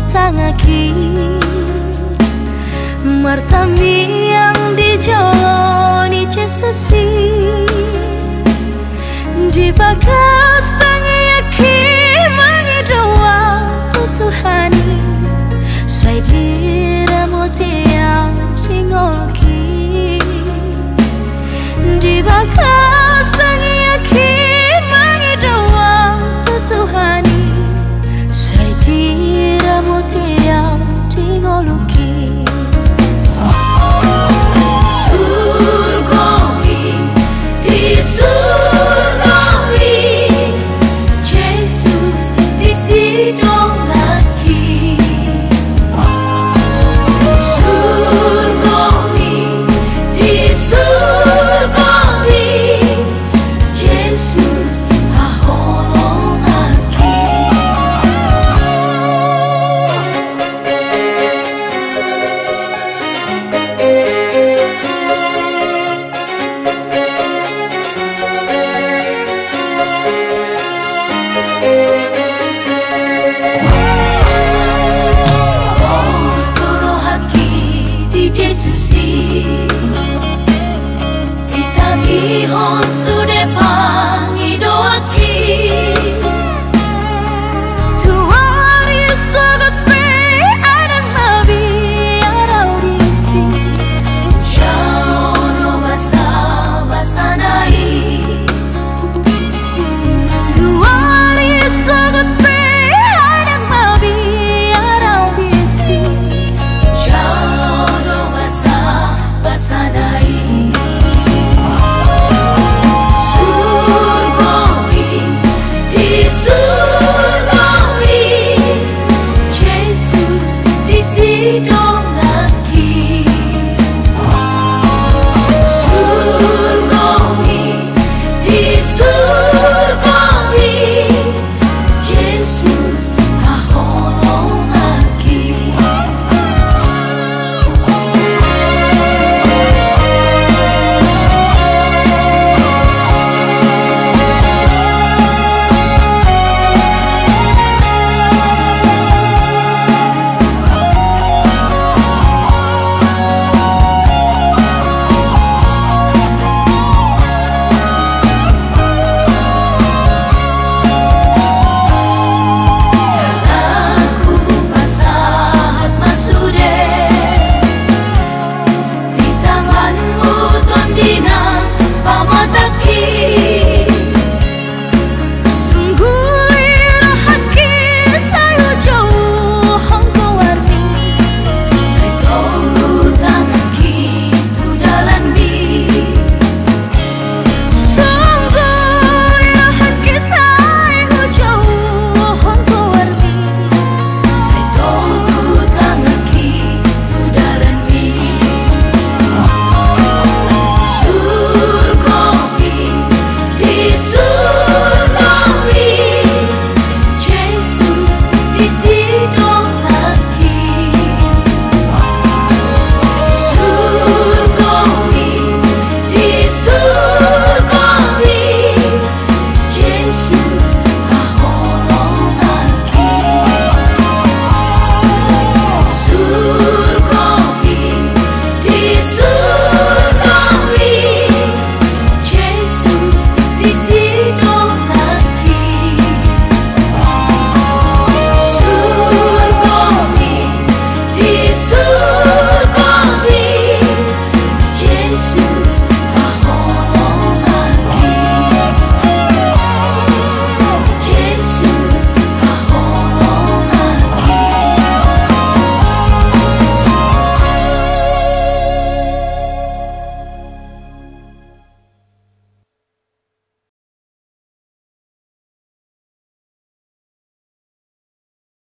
ditangaki, martami yang dijoloni Jesusi, di bagas tangeki mangedoa Tuhan, saya diramoti yang singolki, di bagas